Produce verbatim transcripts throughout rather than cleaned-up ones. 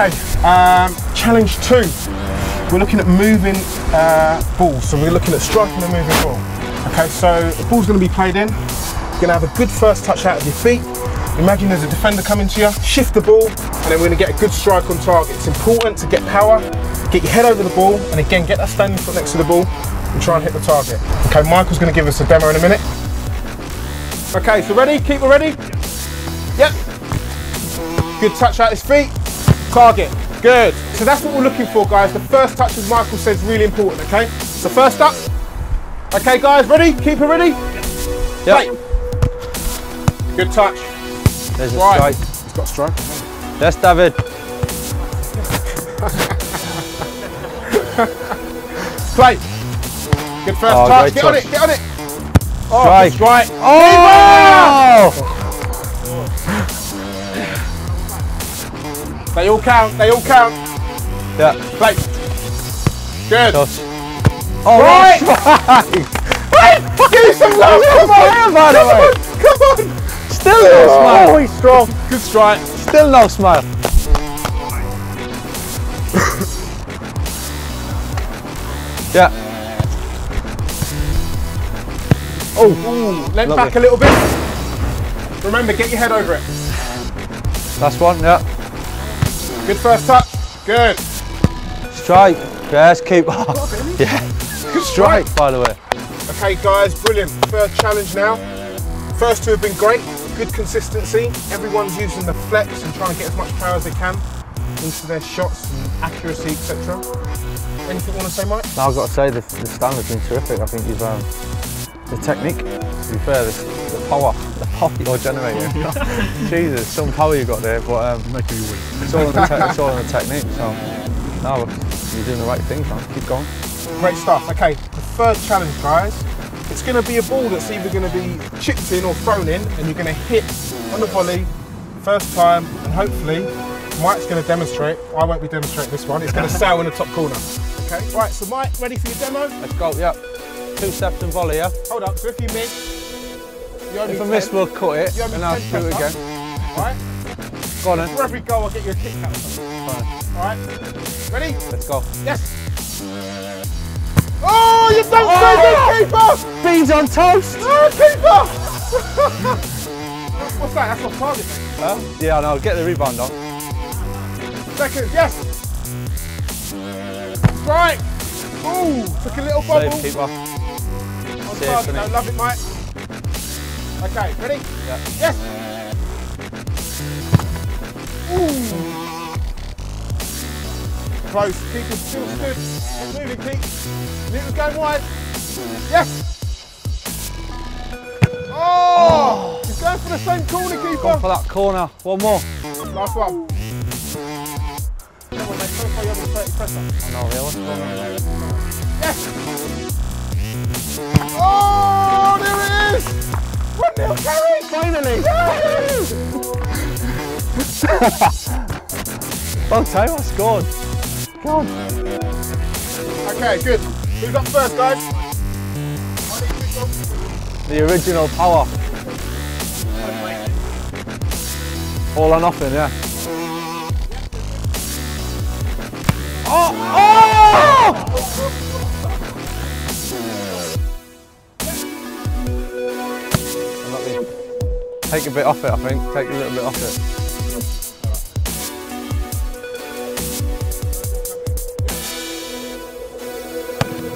Okay, um, challenge two. We're looking at moving uh, balls. So we're looking at striking a moving ball. Okay, so the ball's gonna be played in. You're gonna have a good first touch out of your feet. Imagine there's a defender coming to you, shift the ball, and then we're gonna get a good strike on target. It's important to get power, get your head over the ball, and again, get that standing foot next to the ball and try and hit the target. Okay, Michael's gonna give us a demo in a minute. Okay, so ready, keeper ready? Yep. Good touch out his feet, target, good. So that's what we're looking for, guys. The first touch, as Michael said, is really important, okay? So first up, okay guys, ready, keeper ready? Yep. Play. Good touch. There's right. A strike. He's got a strike. Yes, David. Play. Good first oh, touch, get touch. on it, get on it. Oh, strike. Strike. Oh! Keeper! They all count, they all count. Yeah. Play. Good. Touch. Oh, right! Right. Give me some love, come on! By the way. Come on, come on! Still no smile! Oh, he's strong! Good strike! Still no smile! Yeah. Oh, ooh, lean back a little bit. Remember, get your head over it. That's one, yeah. Good first touch. Good. Strike. Yes, keep up. Oh, really? Yeah. Good strike, strike, by the way. Okay, guys, brilliant. First challenge now. First two have been great. Good consistency. Everyone's using the flex and trying to get as much power as they can into their shots and accuracy, et cetera. Anything you want to say, Mike? No, I've got to say the, the standard's been terrific. I think you've um, the technique, to be fair, the, the power, the power you're generating. Jesus, some power you got there, but um, making you weak. It's all in the, te it's all in the technique, so no, you're doing the right thing, man. Keep going. Great stuff. Okay, the third challenge, guys. It's going to be a ball that's either going to be chipped in or thrown in, and you're going to hit on the volley first time, and hopefully Mike's going to demonstrate. I won't be demonstrating this one. It's going to sail in the top corner. Okay. Right. So Mike, ready for your demo? Let's go. Yep. Two steps and volley, yeah? Hold up, so if you miss, you only If I miss, ten. We'll cut it, you only and I'll shoot it again. Alright? Go on then. For every goal, I'll get you a kick out. Alright? Ready? Let's go. Yes! Oh, you don't oh! say this, keeper! Beans on toast! Oh, keeper! What's that? That's off target. Huh? Yeah, I know. Get the rebound on. Second, yes! Right! Ooh, took a little bubble. Save, keeper. I no, love it, Mike. Okay, ready? Yeah. Yes! Ooh! Close, keeper still stood. It's moving, Pete. Newton's going wide. Yes! Oh! oh! He's going for the same corner, keeper. Go for that corner. One more. Last one. Come on, mate. Try to play thirty press up. I know, yeah. What's going on? Yes! Oh, there it is! one nil Carrick! Finally! Well, Taylor scored. God. Okay, good. Who's up first, guys? The original power. All or nothing, yeah. Oh! Oh! Take a bit off it, I think. Take a little bit off it.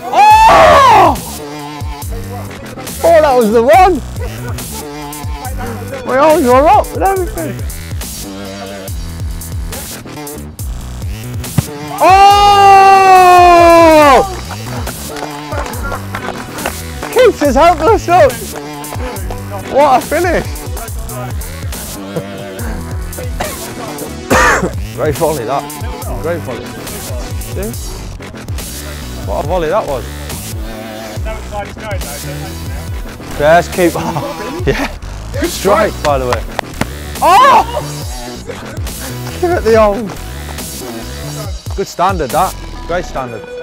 Oh! Oh, that was the one! We all got up with everything. Oh! Keeps us helpless up. What a finish! Great volley that. Great volley. Yeah. What a volley that was. Yes, keep. Oh, yeah. Good strike, by the way. Oh! Give it the old. Good standard that. Great standard.